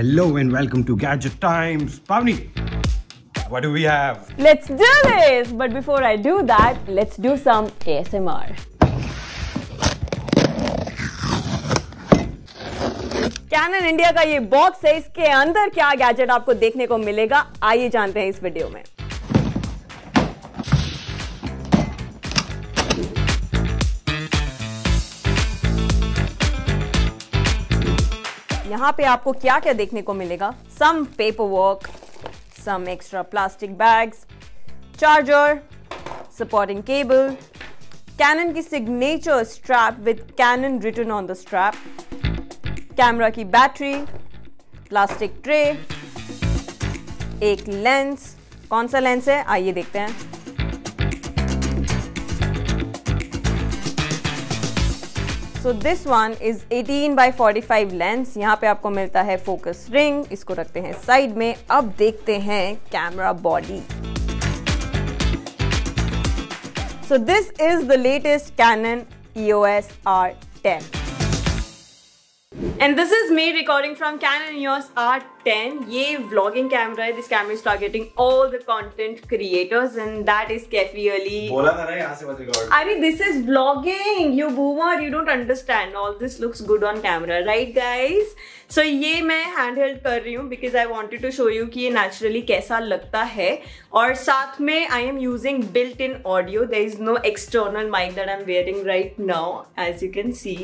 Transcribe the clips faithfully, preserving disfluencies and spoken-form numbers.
Hello and welcome to Gadget Times. Pavni, what do we have? Let's do this! But before I do that, let's do some A S M R. Canon India का ये box है, इसके अंदर क्या gadget आपको देखने को मिलेगा, आइए जानते हैं इस वीडियो में। यहाँ पे आपको क्या क्या देखने को मिलेगा? Some paperwork, some extra plastic bags, charger, supporting cable, Canon की signature strap with Canon written on the strap, camera की battery, plastic tray, एक lens, कौन सा lens है? आइए देखते हैं। So this one is eighteen by forty-five lens. यहाँ पे आपको मिलता है focus ring. इसको रखते हैं side में. अब देखते हैं camera body. So this is the latest Canon E O S R ten. And this is me recording from Canon E O S R ten. This is a vlogging camera. This camera is targeting all the content creators, and that is clearly. I mean, this is vlogging. You boomer, you don't understand. All this looks good on camera, right, guys? So, this I handheld कर रही हूँ because I wanted to show you कि ये naturally कैसा लगता है. और साथ में I am using built-in audio. There is no external mic that I'm wearing right now, as you can see.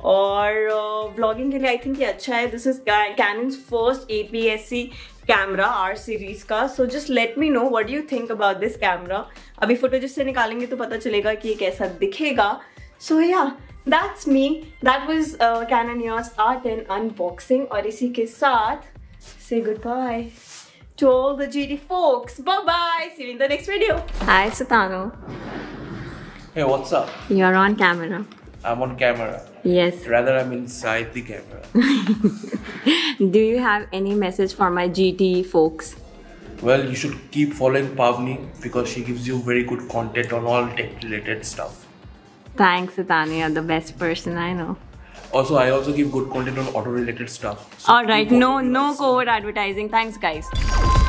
और uh, vlogging के लिए I think ये अच्छा है. This is Canon's first A P S C camera, R series का. So just let me know what do you think about this camera. अभी photo जिससे निकालेंगे तो पता चलेगा कि ये कैसा दिखेगा. So yeah, that's me. That was uh, Canon E O S R ten unboxing. और इसी के साथ say goodbye to all the G T folks. Bye bye. See you in the next video. Hi Sutano. Hey, what's up? You're on camera. I'm on camera. Yes. Rather, I'm inside the camera. Do you have any message for my G T folks? Well, you should keep following Pavni because she gives you very good content on all tech-related stuff. Thanks, Satani. You're the best person I know. Also, I also give good content on auto-related stuff. So all right. No, no covert advertising. Thanks, guys.